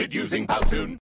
invented using Powtoon.